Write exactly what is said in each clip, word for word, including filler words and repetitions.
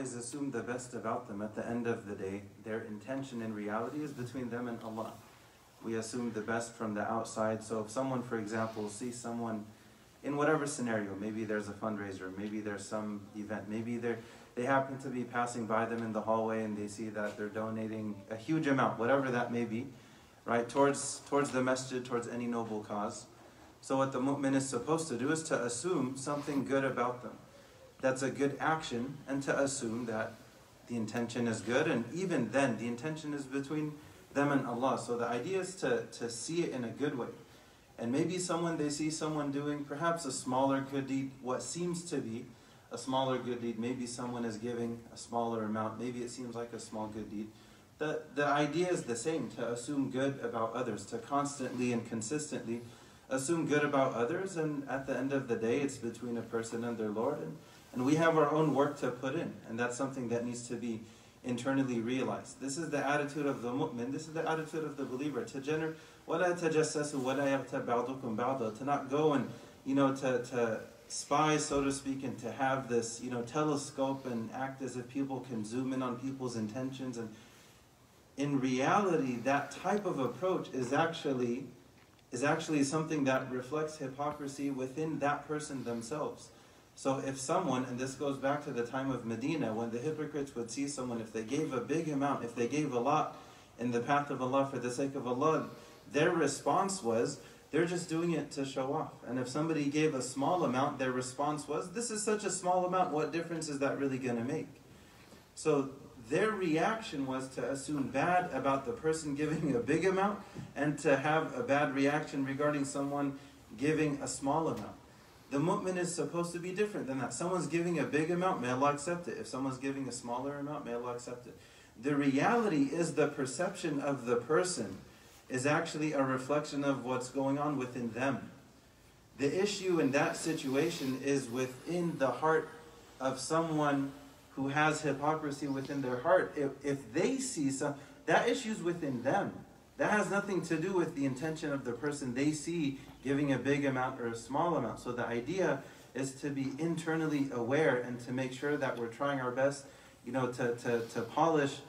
always assume the best about them at the end of the day. Their intention in reality is between them and Allah. We assume the best from the outside. So if someone, for example, sees someone in whatever scenario, maybe there's a fundraiser, maybe there's some event, maybe they're, they happen to be passing by them in the hallway and they see that they're donating a huge amount, whatever that may be, right, towards, towards the masjid, towards any noble cause. So what the mu'min is supposed to do is to assume something good about them. That's a good action, and to assume that the intention is good, and even then, the intention is between them and Allah. So the idea is to, to see it in a good way. And maybe someone, they see someone doing perhaps a smaller good deed, what seems to be a smaller good deed. Maybe someone is giving a smaller amount. Maybe it seems like a small good deed. The, the idea is the same, to assume good about others, to constantly and consistently assume good about others. And at the end of the day, it's between a person and their Lord. And, and we have our own work to put in. And that's something that needs to be internally realized. This is the attitude of the mu'min. This is the attitude of the believer. To generate, wala ta jassassu wala yaghtab ba'dukum ba'da. To not go and, you know, to, to spy, so to speak, and to have this, you know, telescope and act as if people can zoom in on people's intentions. And in reality, that type of approach is actually, is actually something that reflects hypocrisy within that person themselves. So if someone, and this goes back to the time of Medina, when the hypocrites would see someone, if they gave a big amount, if they gave a lot in the path of Allah for the sake of Allah, their response was, they're just doing it to show off. And if somebody gave a small amount, their response was, this is such a small amount, what difference is that really going to make? So their reaction was to assume bad about the person giving a big amount, and to have a bad reaction regarding someone giving a small amount. The mu'min is supposed to be different than that. Someone's giving a big amount, may Allah accept it. If someone's giving a smaller amount, may Allah accept it. The reality is the perception of the person is actually a reflection of what's going on within them. The issue in that situation is within the heart of someone who has hypocrisy within their heart. If, if they see some, that issue's within them. That has nothing to do with the intention of the person they see giving a big amount or a small amount. So the idea is to be internally aware and to make sure that we're trying our best, you know, to, to, to polish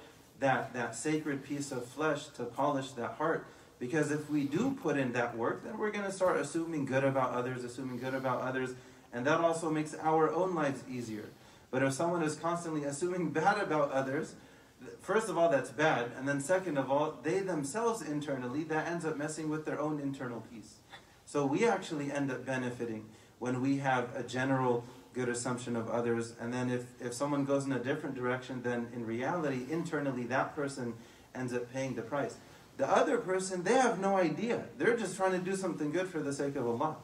that, that sacred piece of flesh, to polish that heart. Because if we do put in that work, then we're going to start assuming good about others, assuming good about others. And that also makes our own lives easier. But if someone is constantly assuming bad about others, first of all, that's bad. And then second of all, they themselves internally, that ends up messing with their own internal peace. So we actually end up benefiting when we have a general good assumption of others. And then if, if someone goes in a different direction, then in reality, internally, that person ends up paying the price. The other person, they have no idea. They're just trying to do something good for the sake of Allah.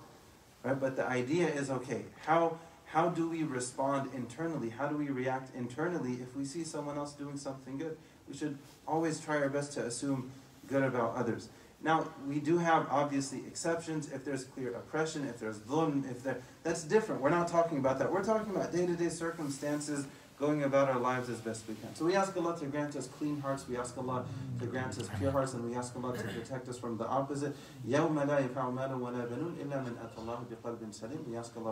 Right? But the idea is, okay, how... How do we respond internally? How do we react internally if we see someone else doing something good? We should always try our best to assume good about others. Now, we do have, obviously, exceptions. If there's clear oppression, if there's dhulm, if there, that's different. We're not talking about that. We're talking about day-to-day circumstances, going about our lives as best we can. So we ask Allah to grant us clean hearts. We ask Allah to grant us pure hearts. And we ask Allah to protect us from the opposite. We ask Allah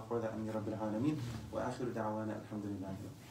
for that, Amir Rabbil Alameen. Wa Akhir Dawana, Alhamdulillah.